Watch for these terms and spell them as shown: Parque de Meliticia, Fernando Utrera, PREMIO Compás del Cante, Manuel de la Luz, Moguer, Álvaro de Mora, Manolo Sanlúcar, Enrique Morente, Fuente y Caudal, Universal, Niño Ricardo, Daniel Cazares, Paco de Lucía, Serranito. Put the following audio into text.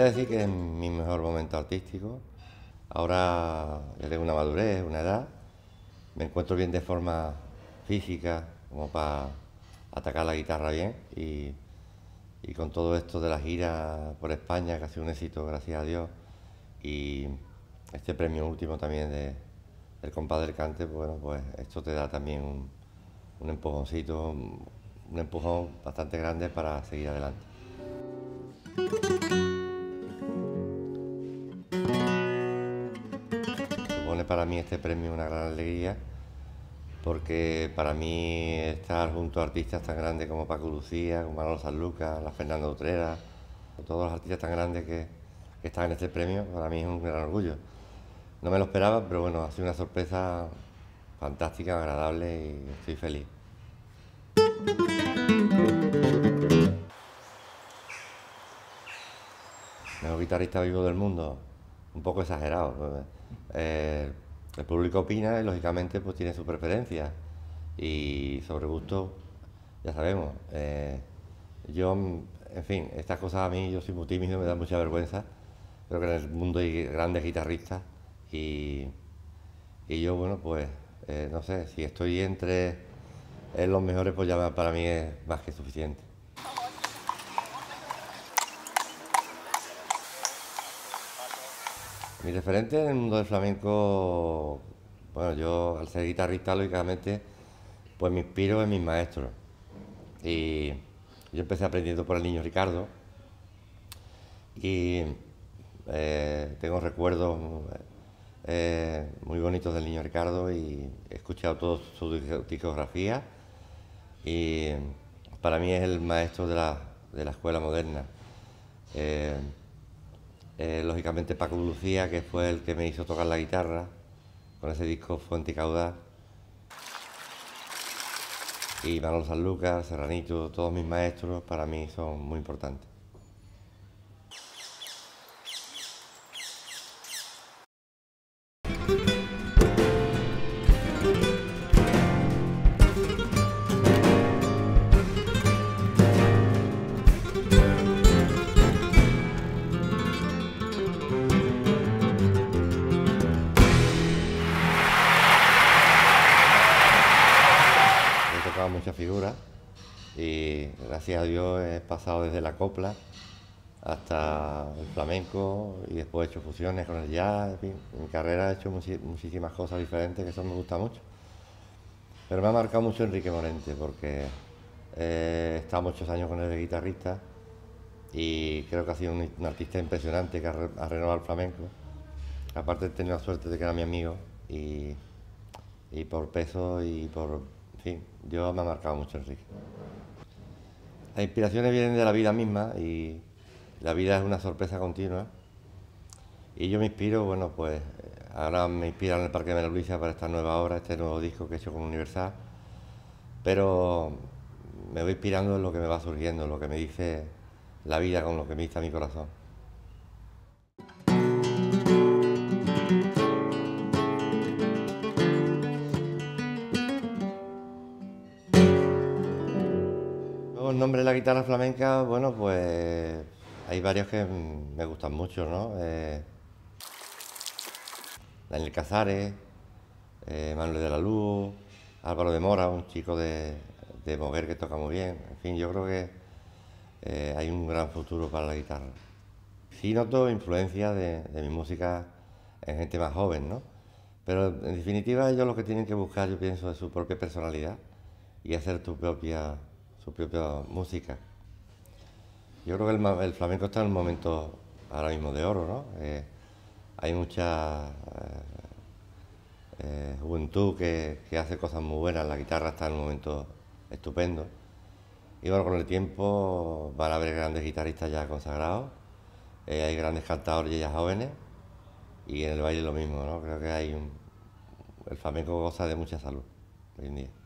podría decir que es mi mejor momento artístico. Ahora ya tengo una madurez, una edad, me encuentro bien de forma física, como para atacar la guitarra bien, y con todo esto de la gira por España, que ha sido un éxito, gracias a Dios, y este premio último también del Compás del Cante, bueno, pues esto te da también un empujoncito, un empujón bastante grande para seguir adelante. Supone para mí este premio una gran alegría, porque para mí estar junto a artistas tan grandes como Paco de Lucía, como Manolo Sanlúcar, la Fernando Utrera, todos los artistas tan grandes que están en este premio, para mí es un gran orgullo. No me lo esperaba, pero bueno, ha sido una sorpresa fantástica, agradable, y estoy feliz. Mejor guitarrista vivo del mundo, un poco exagerado. El público opina y lógicamente pues tiene sus preferencias, y sobre gusto ya sabemos. Yo, en fin, estas cosas a mí, yo soy muy tímido, me da mucha vergüenza. Creo que en el mundo hay grandes guitarristas y yo, bueno, pues no sé, si estoy entre los mejores, pues ya para mí es más que suficiente. Mi referente en el mundo del flamenco, bueno, yo al ser guitarrista, lógicamente, pues me inspiro en mis maestros. Y yo empecé aprendiendo por el Niño Ricardo. Y tengo recuerdos muy bonitos del Niño Ricardo, y he escuchado toda su discografía. Y para mí es el maestro de la escuela moderna. Lógicamente Paco de Lucía, que fue el que me hizo tocar la guitarra con ese disco Fuente y Caudal, y Manolo Sanlúcar, Serranito, todos mis maestros para mí son muy importantes. Muchas figuras, y gracias a Dios he pasado desde la copla hasta el flamenco, y después he hecho fusiones con el jazz. En fin, en mi carrera he hecho muchísimas cosas diferentes, que eso me gusta mucho. Pero me ha marcado mucho Enrique Morente, porque he estado muchos años con él de guitarrista, y creo que ha sido un artista impresionante que ha renovado el flamenco. Aparte he tenido la suerte de que era mi amigo, y por peso y por... En fin, yo me ha marcado mucho Enrique. Las inspiraciones vienen de la vida misma, y la vida es una sorpresa continua. Y yo me inspiro, bueno, pues ahora me inspiro en el Parque de Meliticia para esta nueva obra, este nuevo disco que he hecho con Universal. Pero me voy inspirando en lo que me va surgiendo, en lo que me dice la vida, con lo que me dice mi corazón. El nombre de la guitarra flamenca, bueno, pues hay varios que me gustan mucho, ¿no? Daniel Cazares, Manuel de la Luz, Álvaro de Mora, un chico de Moguer que toca muy bien. En fin, yo creo que hay un gran futuro para la guitarra. Sí noto influencia de mi música en gente más joven, ¿no? Pero en definitiva ellos lo que tienen que buscar, yo pienso, es su propia personalidad y hacer su propia música. Yo creo que el flamenco está en un momento ahora mismo de oro, ¿no? Hay mucha juventud que hace cosas muy buenas, la guitarra está en un momento estupendo, y bueno, con el tiempo van a haber grandes guitarristas ya consagrados, hay grandes cantadores ya jóvenes, y en el baile lo mismo, ¿no? Creo que el flamenco goza de mucha salud hoy en día.